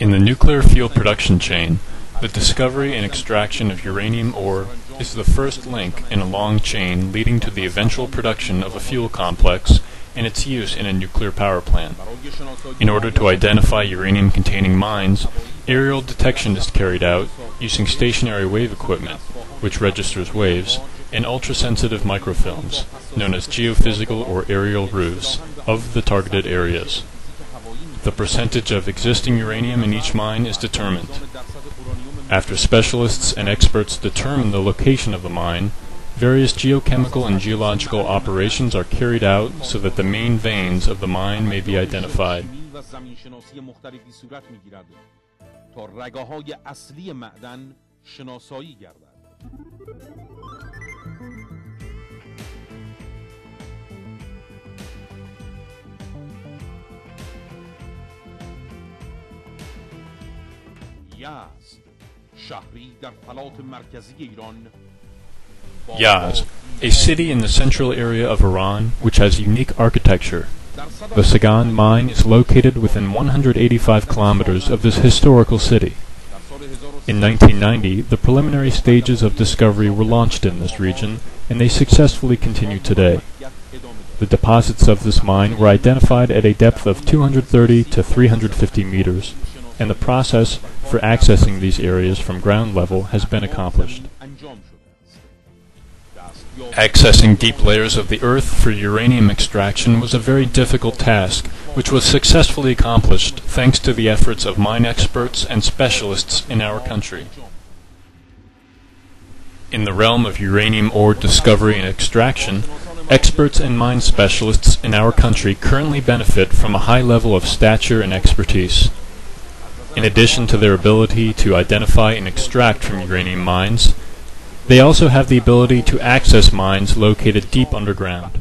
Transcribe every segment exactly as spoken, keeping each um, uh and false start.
In the nuclear fuel production chain, the discovery and extraction of uranium ore is the first link in a long chain leading to the eventual production of a fuel complex and its use in a nuclear power plant. In order to identify uranium-containing mines, aerial detection is carried out using stationary wave equipment, which registers waves, and ultra-sensitive microfilms, known as geophysical or aerial roofs, of the targeted areas. The percentage of existing uranium in each mine is determined. After specialists and experts determine the location of the mine, various geochemical and geological operations are carried out so that the main veins of the mine may be identified. Yazd, a city in the central area of Iran which has unique architecture. The Saghand mine is located within one hundred eighty-five kilometers of this historical city. In nineteen ninety, the preliminary stages of discovery were launched in this region, and they successfully continue today. The deposits of this mine were identified at a depth of two hundred thirty to three hundred fifty meters, and the process for accessing these areas from ground level has been accomplished. Accessing deep layers of the earth for uranium extraction was a very difficult task, which was successfully accomplished thanks to the efforts of mine experts and specialists in our country. In the realm of uranium ore discovery and extraction, experts and mine specialists in our country currently benefit from a high level of stature and expertise. In addition to their ability to identify and extract from uranium mines, they also have the ability to access mines located deep underground.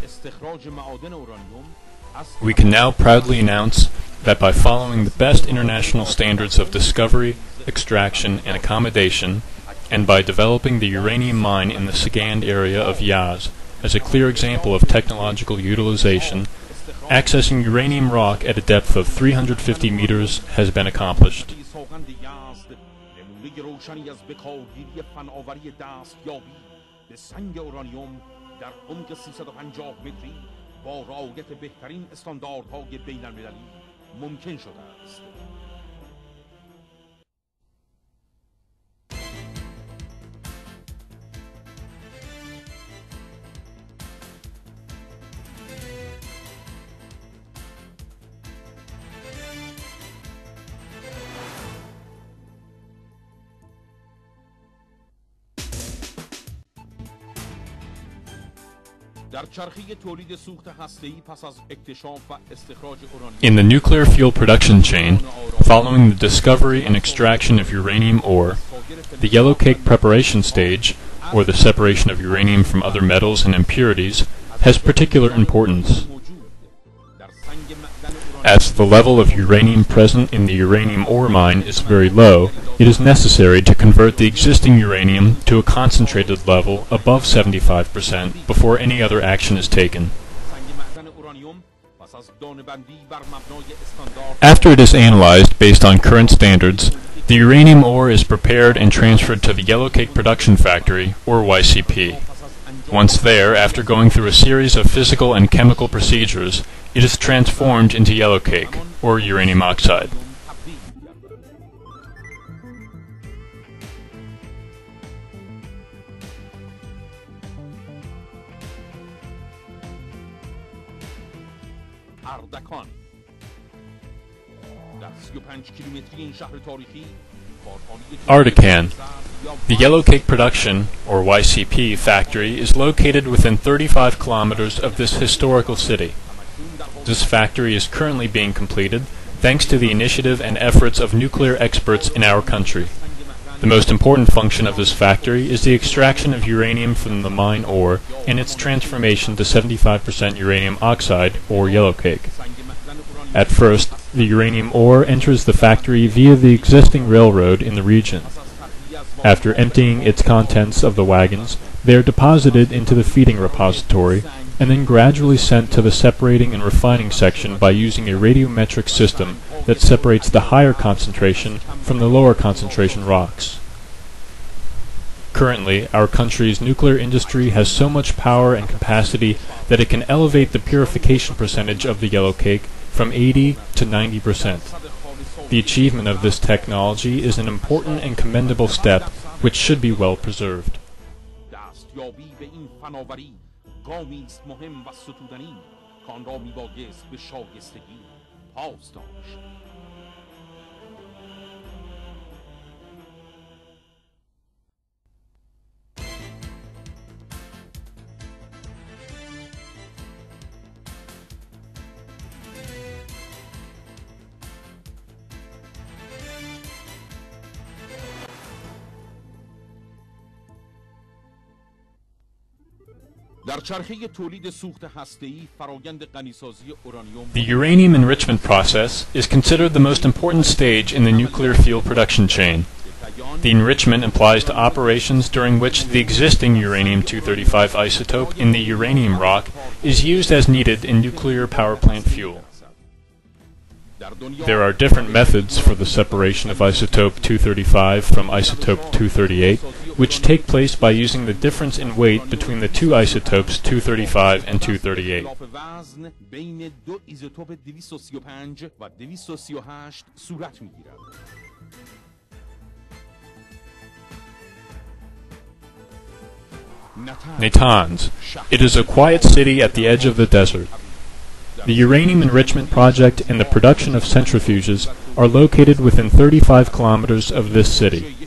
We can now proudly announce that by following the best international standards of discovery, extraction, and accommodation, and by developing the uranium mine in the Saghand area of Yazd as a clear example of technological utilization, accessing uranium rock at a depth of three hundred fifty meters has been accomplished. روشنی از بکارگیری فناوری دستیابی به سنگ اورانیوم در عمق سیصد و پنجاه متری با رعایت بهترین استانداردهای بین‌المللی ممکن شده است. In the nuclear fuel production chain, following the discovery and extraction of uranium ore, the yellow cake preparation stage, or the separation of uranium from other metals and impurities, has particular importance. As the level of uranium present in the uranium ore mine is very low, it is necessary to convert the existing uranium to a concentrated level above seventy-five percent before any other action is taken. After it is analyzed based on current standards, the uranium ore is prepared and transferred to the Yellow Cake Production Factory, or Y C P. Once there, after going through a series of physical and chemical procedures, it is transformed into yellow cake, or uranium oxide. Ardakan. Ardakan. The Yellow Cake Production, or Y C P, factory is located within thirty-five kilometers of this historical city. This factory is currently being completed thanks to the initiative and efforts of nuclear experts in our country. The most important function of this factory is the extraction of uranium from the mine ore and its transformation to seventy-five percent uranium oxide, or yellow cake. At first, the uranium ore enters the factory via the existing railroad in the region. After emptying its contents of the wagons, They are deposited into the feeding repository and then gradually sent to the separating and refining section by using a radiometric system that separates the higher concentration from the lower concentration rocks. Currently, our country's nuclear industry has so much power and capacity that it can elevate the purification percentage of the yellow cake from eighty to ninety percent. The achievement of this technology is an important and commendable step which should be well preserved. The uranium enrichment process is considered the most important stage in the nuclear fuel production chain. The enrichment applies to operations during which the existing uranium two thirty-five isotope in the uranium rock is used as needed in nuclear power plant fuel. There are different methods for the separation of isotope two thirty-five from isotope two thirty-eight, which take place by using the difference in weight between the two isotopes two thirty-five and two thirty-eight. Natanz. It is a quiet city at the edge of the desert. The uranium enrichment project and the production of centrifuges are located within thirty-five kilometers of this city.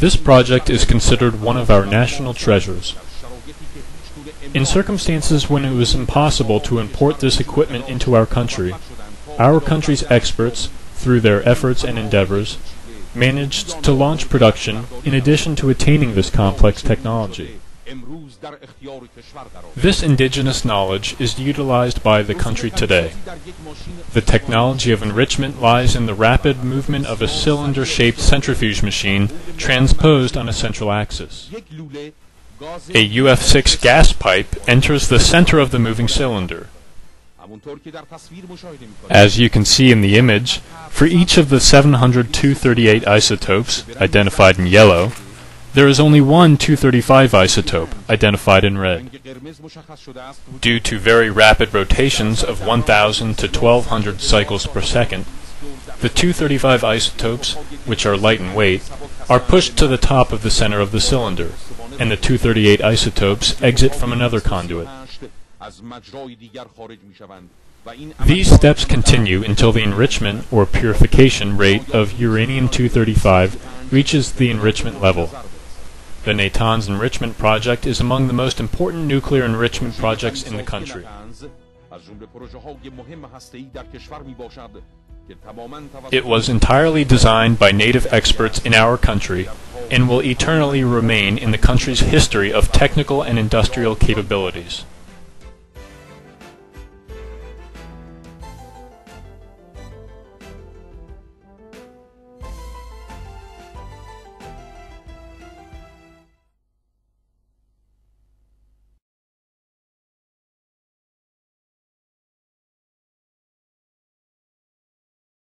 This project is considered one of our national treasures. In circumstances when it was impossible to import this equipment into our country, our country's experts, through their efforts and endeavors, managed to launch production in addition to attaining this complex technology. This indigenous knowledge is utilized by the country today. The technology of enrichment lies in the rapid movement of a cylinder-shaped centrifuge machine transposed on a central axis. A U F six gas pipe enters the center of the moving cylinder. As you can see in the image, for each of the seven hundred two thirty-eight isotopes, identified in yellow, there is only one two thirty-five isotope, identified in red. Due to very rapid rotations of one thousand to twelve hundred cycles per second, the two thirty-five isotopes, which are light in weight, are pushed to the top of the center of the cylinder, and the two thirty-eight isotopes exit from another conduit. These steps continue until the enrichment or purification rate of uranium two thirty-five reaches the enrichment level. The Natanz enrichment project is among the most important nuclear enrichment projects in the country. It was entirely designed by native experts in our country and will eternally remain in the country's history of technical and industrial capabilities.